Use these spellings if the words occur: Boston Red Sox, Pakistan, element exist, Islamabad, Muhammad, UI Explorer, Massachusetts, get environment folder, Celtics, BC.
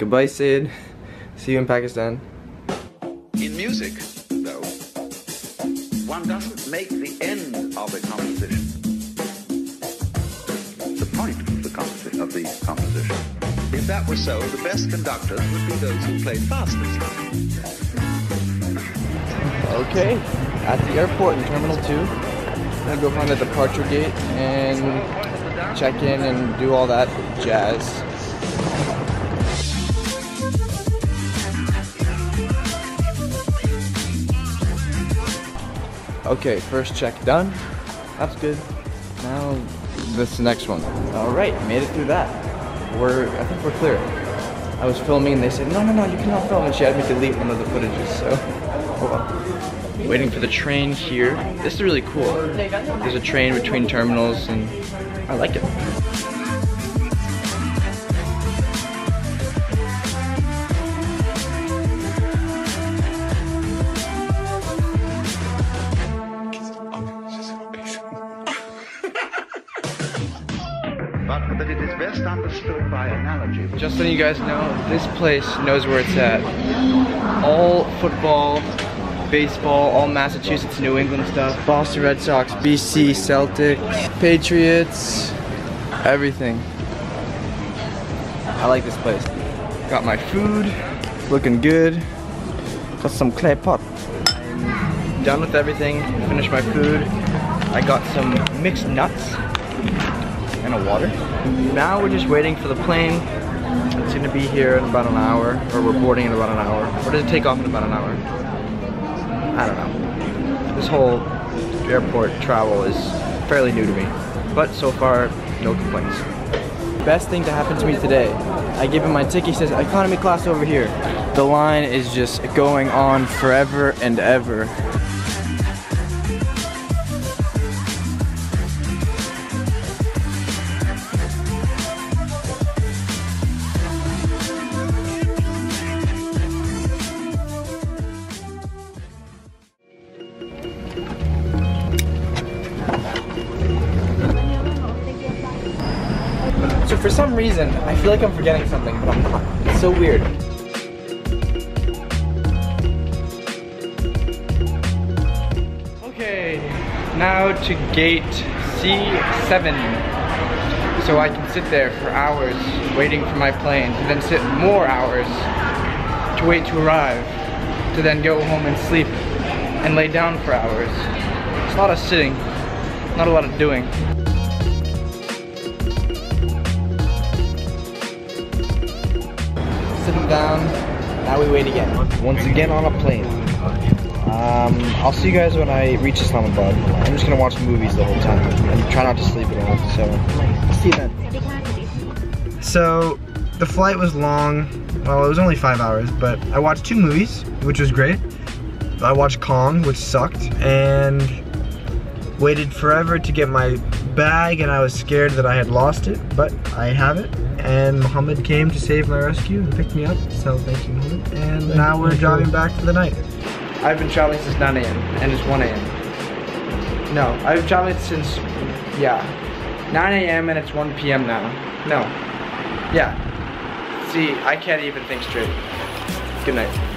Goodbye, Sid. See you in Pakistan. In music, though, one doesn't make the end of a composition. The point of the composition. If that were so, the best conductors would be those who played fastest. Okay, at the airport in Terminal 2, I'm gonna go find the departure gate and check in and do all that jazz. Okay, first check done. That's good. Now, this next one. Alright, made it through that. I think we're clear. I was filming and they said, no, you cannot film. And she had me delete one of the footages, so. Oh well. Waiting for the train here. This is really cool. There's a train between terminals and I like it. But it is best understood by analogy. Just so you guys know, this place knows where it's at. All football, baseball, all Massachusetts, New England stuff, Boston Red Sox, BC, Celtics, Patriots, everything. I like this place. Got my food, looking good. Got some clay pot. I'm done with everything, finished my food. I got some mixed nuts and a water. Now we're just waiting for the plane. It's gonna be here in about an hour, or we're boarding in about an hour. Or does it take off in about an hour? I don't know. This whole airport travel is fairly new to me, but so far, no complaints. Best thing to happen to me today. I give him my ticket, he says, economy class over here. The line is just going on forever and ever. So for some reason, I feel like I'm forgetting something, but I'm not. It's so weird. Okay, now to gate C7. So I can sit there for hours waiting for my plane, to then sit more hours to wait to arrive, to then go home and sleep and lay down for hours. It's a lot of sitting, not a lot of doing. Down. Now we wait again. Once again on a plane. I'll see you guys when I reach Islamabad. I'm just gonna watch movies the whole time and try not to sleep at all. So, I'll see you then. So, the flight was long. Well, it was only 5 hours, but I watched 2 movies, which was great. I watched Kong, which sucked, and waited forever to get my bag, and I was scared that I had lost it, but I have it. And Muhammad came to save my rescue and picked me up, so thank you, Muhammad. And now we're driving back for the night. I've been traveling since 9 a.m. and it's 1 a.m. No, I've traveled since, 9 a.m. and it's 1 p.m. now. No. Yeah. See, I can't even think straight. Good night.